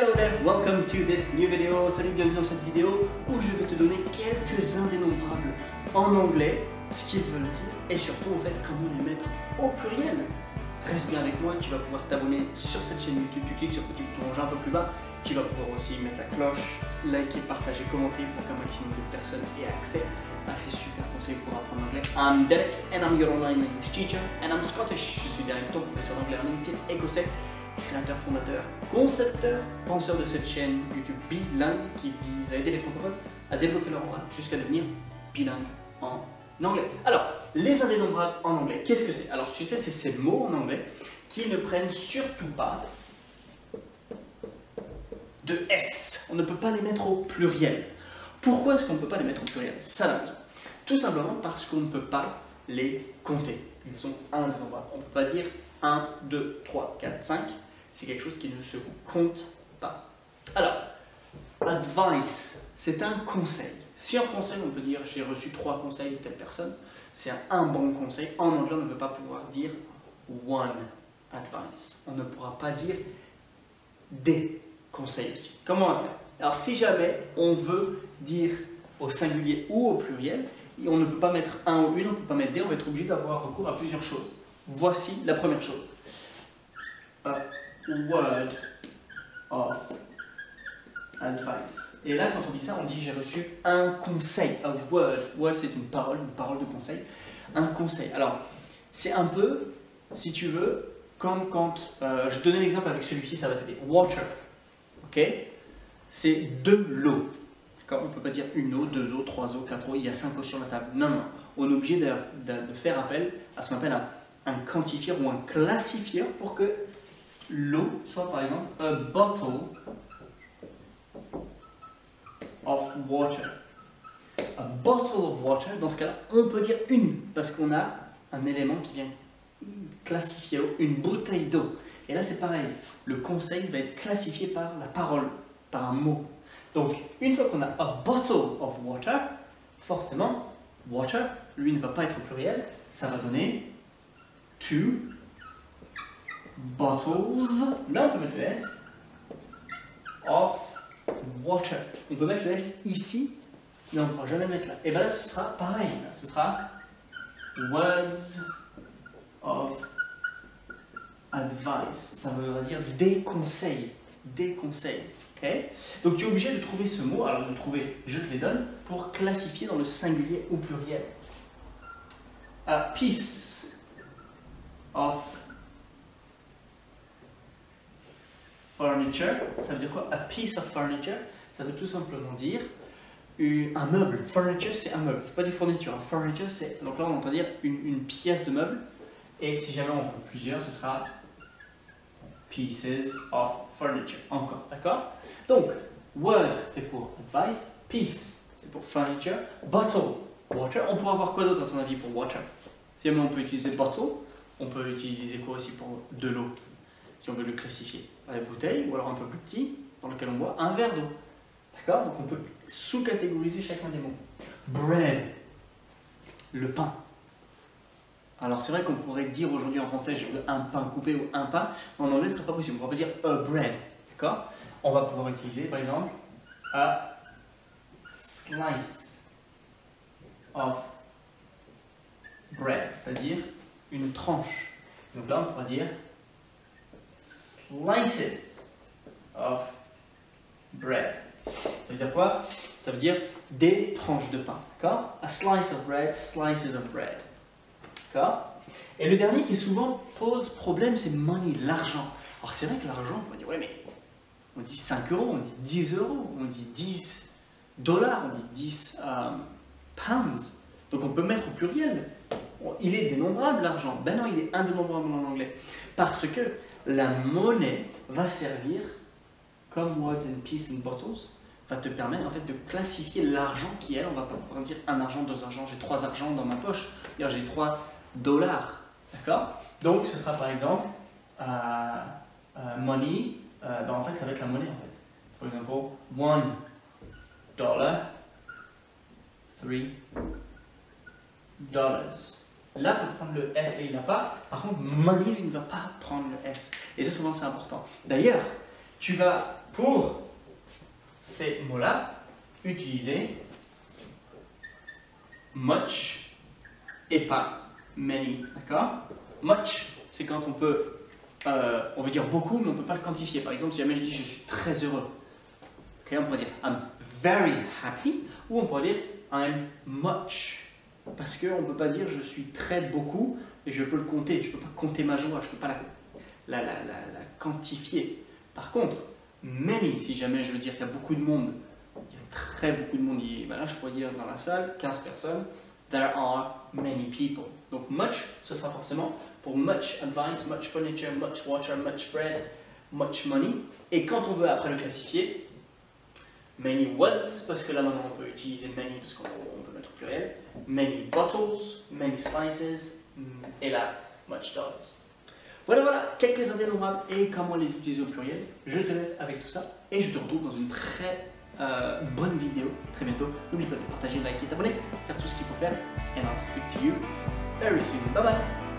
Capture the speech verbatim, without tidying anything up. Hello there, welcome to this new video. Salut, bienvenue dans cette vidéo où je vais te donner quelques indénombrables en anglais, ce qu'ils veulent dire et surtout en fait comment les mettre au pluriel. Reste bien avec moi, tu vas pouvoir t'abonner sur cette chaîne YouTube, tu cliques sur le petit bouton rouge un peu plus bas, tu vas pouvoir aussi mettre la cloche, liker, partager, commenter pour qu'un maximum de personnes aient accès à ces super conseils pour apprendre l'anglais. I'm Derek and I'm your online English teacher and I'm Scottish. Je suis Derek, ton professeur d'anglais en ligne, écossais, créateur, fondateur, concepteur, penseur de cette chaîne YouTube bilingue qui vise à aider les francophones à développer leur oral jusqu'à devenir bilingue en anglais. Alors, les indénombrables en anglais, qu'est-ce que c'est? Alors, tu sais, c'est ces mots en anglais qui ne prennent surtout pas de S. On ne peut pas les mettre au pluriel. Pourquoi est-ce qu'on ne peut pas les mettre au pluriel? Ça, la raison. Tout simplement parce qu'on ne peut pas les compter. Ils sont indénombrables. On ne peut pas dire un, deux, trois, quatre, cinq. C'est quelque chose qui ne se compte pas. Alors, advice, c'est un conseil. Si en français on peut dire j'ai reçu trois conseils de telle personne, c'est un bon conseil. En anglais, on ne peut pas pouvoir dire one advice. On ne pourra pas dire des conseils aussi. Comment on va faire? Alors, si jamais on veut dire au singulier ou au pluriel, on ne peut pas mettre un ou une, on ne peut pas mettre des, on va être obligé d'avoir recours à plusieurs choses. Voici la première chose. A word of advice. Et là, quand on dit ça, on dit j'ai reçu un conseil. A word. Word, c'est une parole, une parole de conseil. Un conseil. Alors, c'est un peu, si tu veux, comme quand. Euh, je te donnais l'exemple avec celui-ci, ça va t'aider. Water. Ok? C'est de l'eau. D'accord? On ne peut pas dire une eau, deux eaux, trois eaux, quatre eaux. Il y a cinq eaux sur la table. Non, non. On est obligé de, de, de faire appel à ce qu'on appelle un. un quantifier ou un classifier pour que l'eau soit par exemple a bottle of water. A bottle of water, dans ce cas-là, on peut dire une parce qu'on a un élément qui vient classifier une bouteille d'eau. Et là, c'est pareil, le conseil va être classifié par la parole, par un mot. Donc, une fois qu'on a a bottle of water, forcément, water, lui, ne va pas être au pluriel, ça va donner two bottles, là on peut mettre le S, of water. On peut mettre le S ici, mais on ne pourra jamais mettre là. Et bien là ce sera pareil, là. Ce sera words of advice. Ça voudra dire des conseils, des conseils. Okay? Donc tu es obligé de trouver ce mot, alors de trouver, je te les donne, pour classifier dans le singulier ou pluriel. A piece of furniture, ça veut dire quoi? A piece of furniture, ça veut tout simplement dire un meuble. Furniture, c'est un meuble, c'est pas des fournitures. Un furniture, c'est donc là on entend dire une, une pièce de meuble. Et si jamais on veut plusieurs, ce sera pieces of furniture. Encore, d'accord? Donc word, c'est pour advice. Piece, c'est pour furniture. Bottle, water. On pourrait avoir quoi d'autre à ton avis pour water? Si jamais on peut utiliser bottle. On peut utiliser quoi aussi pour de l'eau, si on veut le classifier? La bouteille, ou alors un peu plus petit, dans lequel on boit un verre d'eau. D'accord? Donc on peut sous-catégoriser chacun des mots. Bread, le pain. Alors c'est vrai qu'on pourrait dire aujourd'hui en français, je veux un pain coupé ou un pain, mais en anglais ce ne serait pas possible, on ne pourra pas dire a bread. D'accord? On va pouvoir utiliser par exemple a slice of bread, c'est-à-dire une tranche. Donc là, on pourra dire slices of bread. Ça veut dire quoi? Ça veut dire des tranches de pain. D'accord? A slice of bread, slices of bread. D'accord? Et le dernier qui souvent pose problème, c'est money, l'argent. Alors c'est vrai que l'argent, on va dire, ouais, mais on dit cinq euros, on dit dix euros, on dit dix dollars, on dit dix pounds. Donc on peut mettre au pluriel. Il est dénombrable l'argent. Ben non, il est indénombrable en anglais. Parce que la monnaie va servir, comme words and piece and bottles, va te permettre en fait de classifier l'argent qui est. On va pas pouvoir dire un argent, deux argents, j'ai trois argents dans ma poche. J'ai trois dollars. D'accord? Donc ce sera par exemple euh, euh, money. Euh, ben en fait, ça va être la monnaie en fait. For example, one dollar, three dollars. Là, on peut prendre le S et il n'a pas. Par contre, money, il ne va pas prendre le S. Et ça, souvent, c'est important. D'ailleurs, tu vas pour ces mots-là, utiliser much et pas many, d'accord? Much, c'est quand on peut, euh, on veut dire beaucoup, mais on ne peut pas le quantifier. Par exemple, si jamais je dis je suis très heureux, okay, on pourrait dire I'm very happy, ou on pourrait dire I'm much, parce qu'on ne peut pas dire je suis très beaucoup, et je peux le compter, je ne peux pas compter ma joie, je ne peux pas la, la, la, la, la quantifier. Par contre, many, si jamais je veux dire qu'il y a beaucoup de monde, il y a très beaucoup de monde, ben là je pourrais dire dans la salle, quinze personnes, there are many people. Donc much, ce sera forcément pour much advice, much furniture, much water, much bread, much money. Et quand on veut après le classifier, many words, parce que là maintenant on peut utiliser many parce qu'on peut mettre au pluriel, many bottles, many slices, et là, much dollars. Voilà, voilà, quelques indénombrables et comment les utiliser au pluriel. Je te laisse avec tout ça et je te retrouve dans une très euh, bonne vidéo très bientôt. N'oublie pas de partager, liker, t'abonner, faire tout ce qu'il faut faire. And I'll speak to you very soon. Bye bye!